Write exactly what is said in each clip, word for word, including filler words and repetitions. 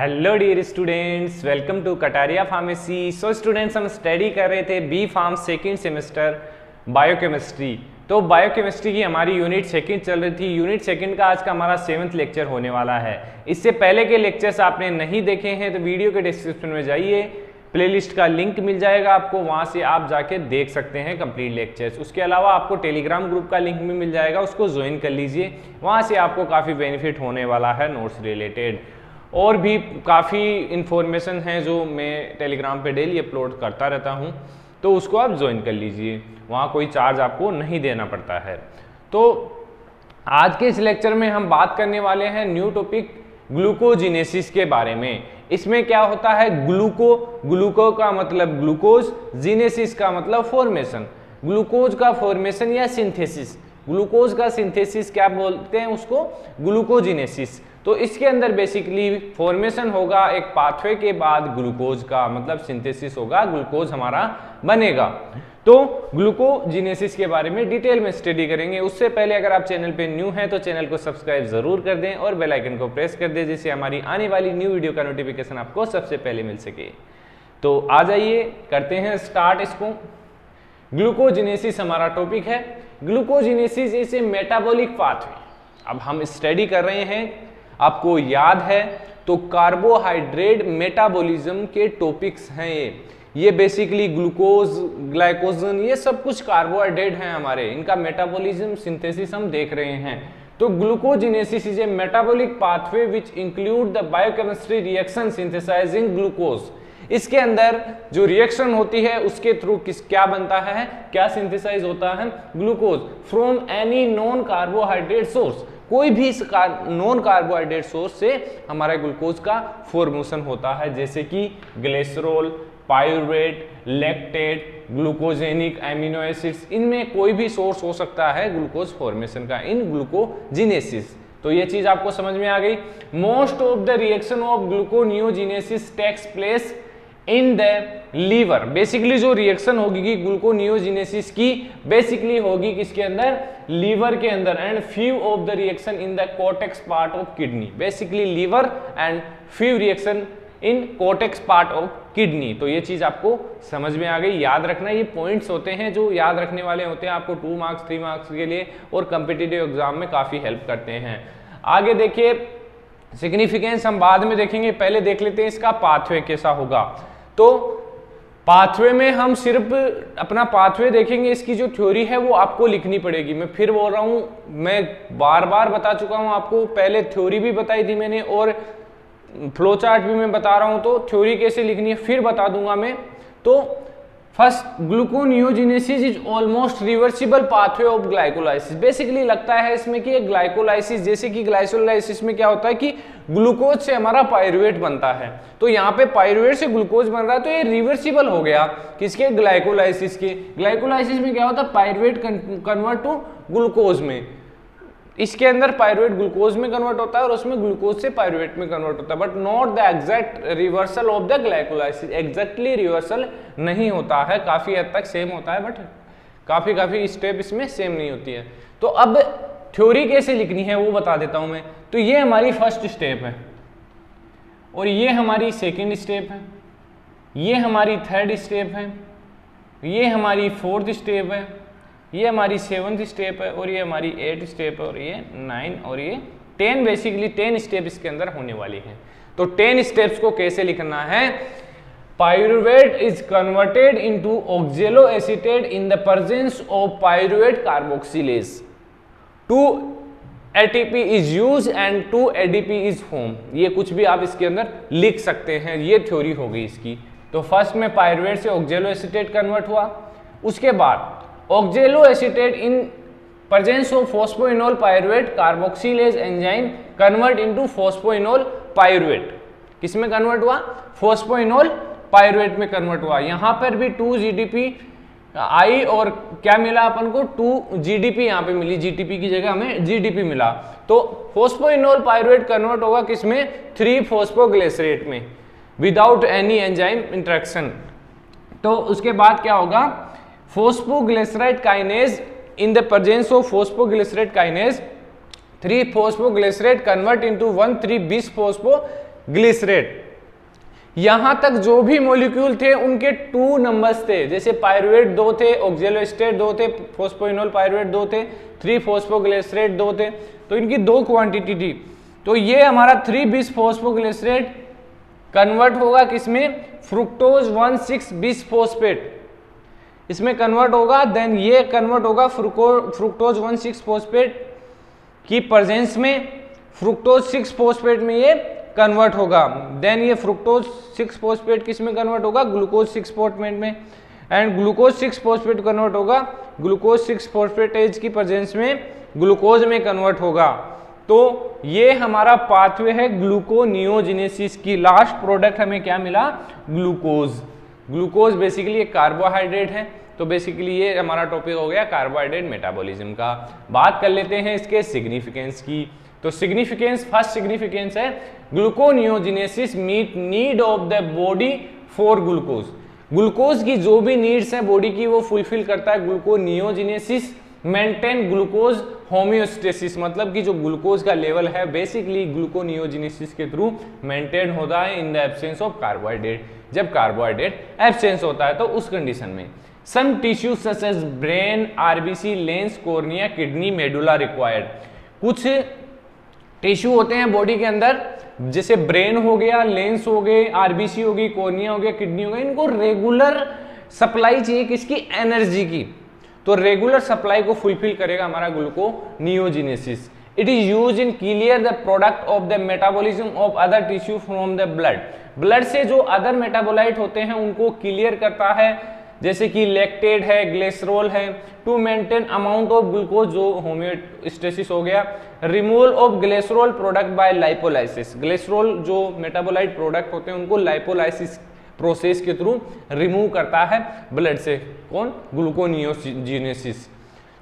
Hello dear students, welcome to Kataria pharmacy. So students, हम study कर रहे थे B pharm second semester biochemistry. तो बायोकेमिस्ट्री की हमारी यूनिट सेकेंड चल रही थी। यूनिट सेकेंड का आज का हमारा सेवन्थ लेक्चर होने वाला है। इससे पहले के लेक्चर्स आपने नहीं देखे हैं तो वीडियो के डिस्क्रिप्शन में जाइए, प्लेलिस्ट का लिंक मिल जाएगा आपको, वहाँ से आप जाके देख सकते हैं कंप्लीट लेक्चर्स। उसके अलावा आपको टेलीग्राम ग्रुप का लिंक भी मिल जाएगा, उसको ज्वाइन कर लीजिए, वहाँ से आपको काफ़ी बेनिफिट होने वाला है। नोट्स रिलेटेड और भी काफ़ी इन्फॉर्मेशन है जो मैं टेलीग्राम पे डेली अपलोड करता रहता हूँ, तो उसको आप ज्वाइन कर लीजिए, वहाँ कोई चार्ज आपको नहीं देना पड़ता है। तो आज के इस लेक्चर में हम बात करने वाले हैं न्यू टॉपिक ग्लूकोजेनेसिस के बारे में। इसमें क्या होता है, ग्लूको ग्लूको का मतलब ग्लूकोज, जीनेसिस का मतलब फॉर्मेशन, ग्लूकोज का फॉर्मेशन या सिंथेसिस, ग्लूकोज का सिंथेसिस क्या बोलते हैं उसको, ग्लूकोजेनेसिस। तो इसके अंदर बेसिकली फॉर्मेशन होगा एक पाथवे के बाद ग्लूकोज का, मतलब सिंथेसिस होगा, ग्लूकोज हमारा बनेगा। तो ग्लूकोजेनेसिस के बारे में डिटेल में स्टडी करेंगे। उससे पहले अगर आप चैनल पे न्यू हैं तो चैनल को सब्सक्राइब जरूर कर दें और बेल आइकन को प्रेस कर दें, जिससे हमारी आने वाली न्यू वीडियो का नोटिफिकेशन आपको सबसे पहले मिल सके। तो आ जाइए, करते हैं स्टार्ट इसको। ग्लूकोजेनेसिस हमारा टॉपिक है। Glucogenesis is a metabolic pathway. अब हम स्टडी कर रहे हैं, आपको याद है तो कार्बोहाइड्रेट मेटाबॉलिज्म के टॉपिक्स हैं ये ये बेसिकली ग्लूकोज, ग्लाइकोजन, ये सब कुछ कार्बोहाइड्रेट हैं हमारे, इनका मेटाबॉलिज्म सिंथेसिस हम देख रहे हैं। तो glucogenesis is a metabolic pathway which include the biochemistry reaction synthesising glucose. इसके अंदर जो रिएक्शन होती है उसके थ्रू किस क्या बनता है, क्या सिंथेसाइज होता है, glucose from any non carbohydrate source. कोई भी इस नॉन कार्बोहाइड्रेट सोर्स से हमारा ग्लूकोज का फॉर्मेशन होता है, जैसे कि glycerol, pyruvate, lactate, glucogenic amino acids, इनमें कोई भी सोर्स हो सकता है ग्लूकोज फॉर्मेशन का इन ग्लूकोजेनेसिस। तो ये चीज आपको समझ में आ गई। Most of the reaction of gluconeogenesis takes place in the liver. Basically जो रिएक्शन होगी ग्लूकोनियोजेनेसिस की, बेसिकली होगी किसके अंदर, लीवर के अंदर, and few of the reaction in the cortex part of kidney. Basically liver and few reaction in cortex part of kidney. तो ये चीज आपको समझ में आ गई, याद रखना। ये पॉइंट्स होते हैं जो याद रखने वाले होते हैं आपको टू मार्क्स थ्री मार्क्स के लिए और कॉम्पिटिटिव एग्जाम में काफी हेल्प करते हैं। आगे देखिए, सिग्निफिकेंस हम बाद में देखेंगे, पहले देख लेते हैं इसका पाथवे कैसा होगा। तो पाथवे में हम सिर्फ अपना पाथवे देखेंगे, इसकी जो थ्योरी है वो आपको लिखनी पड़ेगी। मैं फिर बोल रहा हूँ, मैं बार बार बता चुका हूँ आपको, पहले थ्योरी भी बताई थी मैंने और फ्लो चार्ट भी मैं बता रहा हूँ, तो थ्योरी कैसे लिखनी है फिर बता दूंगा मैं। तो first, gluconeogenesis is almost reversible pathway of glycolysis. Basically लगता है इसमें कि ग्लाइकोलाइसिस, जैसे कि ग्लाइकोलाइसिस में क्या होता है कि ग्लूकोज से हमारा पाइरूवेट बनता है, तो यहाँ पे पाइरूवेट से ग्लूकोज बन रहा है, तो ये रिवर्सिबल हो गया किसके, ग्लाइकोलाइसिस के। ग्लाइकोलाइसिस में क्या होता है, पाइरूवेट कन्वर्ट टू ग्लूकोज में, इसके अंदर पाइरूवेट ग्लूकोज में कन्वर्ट होता है और उसमें ग्लूकोज से पाइरूवेट में कन्वर्ट होता है, but not the exact reversal of the glycolysis. Exactly reversal नहीं होता है, काफी हद तक सेम होता है, बट काफी काफी स्टेप इसमें सेम नहीं होती है। तो अब थ्योरी कैसे लिखनी है वो बता देता हूं मैं। तो ये हमारी फर्स्ट स्टेप है और ये हमारी सेकेंड स्टेप है, ये हमारी थर्ड स्टेप है, ये हमारी फोर्थ स्टेप है, ये हमारी सेवन्थ स्टेप है और ये हमारी एट स्टेप है और ये नाइन और ये टेन। बेसिकली टेन स्टेप इसके अंदर होने वाली हैं। तो टेन स्टेप्स को कैसे लिखना है, pyruvate is converted into oxaloacetate in the presence of pyruvate carboxylase, two ATP is use and two ADP is form. ये कुछ भी आप इसके अंदर लिख सकते हैं, ये थ्योरी हो गई इसकी। तो फर्स्ट में पाइरूवेट से ऑक्जेलोएसीटेट कन्वर्ट हुआ, उसके बाद oxaloacetate in presence of phosphoenolpyruvate carboxylase enzyme convert into phosphoenolpyruvate. किसमें कन्वर्ट हुआ, फोस्फोइनोलपाइरूवेट में कन्वर्ट हुआ। यहाँ पर भी टू जीडीपी आई और क्या मिला अपन को, टू जीडीपी यहाँ पे मिली, जीटीपी की जगह हमें जीडीपी मिला। तो फोस्फोइनोलपाइरूवेट कन्वर्ट होगा किसमें, थ्री फॉस्फोग्लिसरेट में, विदाउट एनी एंजाइम इंट्रैक्शन। तो उसके बाद क्या होगा, phosphoglyceride kinase in the presence of phosphoglyceride kinase, three phosphoglyceride convert into one three बिसफॉस्फो glycerate. यहां तक जो भी मोलिक्यूल थे उनके टू नंबर्स थे, जैसे पायरुवेट दो थे, ऑक्जेलोएस्टेट दो थे, फोस्फोइनोलपायरुवेट दो थे, थ्री फोस्फोग्लिसरेट दो थे, तो इनकी दो क्वांटिटी थी। तो ये हमारा थ्री बिसफॉस्फोग्लिसरेट कन्वर्ट होगा किसमें, फ्रुक्टोज वन सिक्स बिसफॉस्फेट इसमें कन्वर्ट होगा, देन ये कन्वर्ट होगा फ्रुक्टोज वन सिक्स फॉस्फेट की प्रेजेंस में, फ्रुक्टोज सिक्स फॉस्फेट में ये कन्वर्ट होगा, देन ये फ्रुक्टोज सिक्स फॉस्फेट किस में कन्वर्ट होगा, ग्लूकोज सिक्स फॉस्फेट में, and glucose six phosphate convert होगा ग्लूकोज सिक्स फॉस्फेटेज की प्रेजेंस में ग्लूकोज में कन्वर्ट होगा। तो ये हमारा पाथवे है ग्लूकोनियोजेनेसिस की। लास्ट प्रोडक्ट हमें क्या मिला, ग्लूकोज। ग्लूकोज बेसिकली एक कार्बोहाइड्रेट है, तो बेसिकली ये हमारा टॉपिक हो गया कार्बोहाइड्रेट मेटाबॉलिज्म का। बात कर लेते हैं इसके सिग्निफिकेंस की। तो सिग्निफिकेंस, फर्स्ट सिग्निफिकेंस है gluconeogenesis meet need of the body for glucose. Glucose की जो भी नीड्स हैं बॉडी की वो फुलफिल करता है ग्लूकोनियोजेनेसिस। मेंटेन ग्लूकोज होम्योस्टेसिस, मतलब कि जो ग्लूकोज का लेवल है बेसिकली ग्लूकोनियोजेनेसिस के थ्रू मेंटेन होता है in the absence of carbohydrate. जब कार्बोहाइड्रेट एब्सेंस होता है तो उस कंडीशन में some tissue such as brain, RBC, lens, cornea, kidney, medulla required. कुछ टिश्यू होते हैं बॉडी के अंदर, जैसे ब्रेन हो गया, लेंस हो गए, आरबीसी हो गई, कॉर्निया हो गया, किडनी हो गई, इनको रेगुलर सप्लाई चाहिए किसकी, एनर्जी की। तो रेगुलर सप्लाई को फुलफिल करेगा हमारा gluconeogenesis. It is use in clear the product of the metabolism of other tissue from the blood. Blood से जो अदर मेटाबोलाइट होते हैं उनको क्लियर करता है, जैसे कि लैक्टेट है, ग्लिसरॉल है। To maintain amount of glucose, जो होम्योस्टेसिस हो गया। Removal of glycerol product by lipolysis, glycerol जो मेटाबोलाइट प्रोडक्ट होते हैं उनको लाइपोलाइसिस प्रोसेस के थ्रू रिमूव करता है ब्लड से, कौन, ग्लूकोनियोजेनेसिस।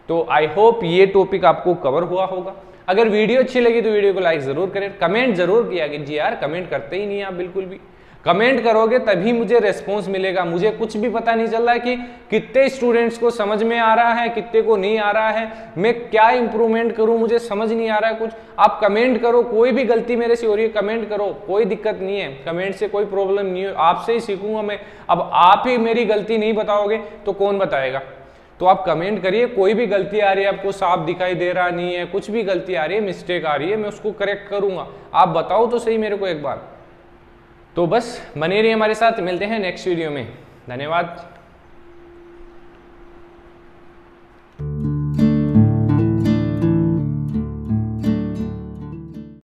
तो आई होप ये टॉपिक आपको कवर हुआ होगा। अगर वीडियो अच्छी लगी तो वीडियो को लाइक जरूर करें, कमेंट जरूर किया कि जी यार कमेंट करते ही नहीं आप, बिल्कुल भी कमेंट करोगे तभी मुझे रेस्पॉन्स मिलेगा। मुझे कुछ भी पता नहीं चल रहा है कि कितने स्टूडेंट्स को समझ में आ रहा है, कितने को नहीं आ रहा है, मैं क्या इंप्रूवमेंट करूं, मुझे समझ नहीं आ रहा है कुछ। आप कमेंट करो, कोई भी गलती मेरे से हो रही है कमेंट करो, कोई दिक्कत नहीं है, कमेंट से कोई प्रॉब्लम नहीं है, आपसे ही सीखूंगा मैं। अब आप ही मेरी गलती नहीं बताओगे तो कौन बताएगा। तो आप कमेंट करिए, कोई भी गलती आ रही है, आपको साफ दिखाई दे रहा नहीं है, कुछ भी गलती आ रही है, मिस्टेक आ रही है, मैं उसको करेक्ट करूंगा। आप बताओ तो सही मेरे को एक बार। तो बस बने रहिए हमारे साथ, मिलते हैं नेक्स्ट वीडियो में। धन्यवाद।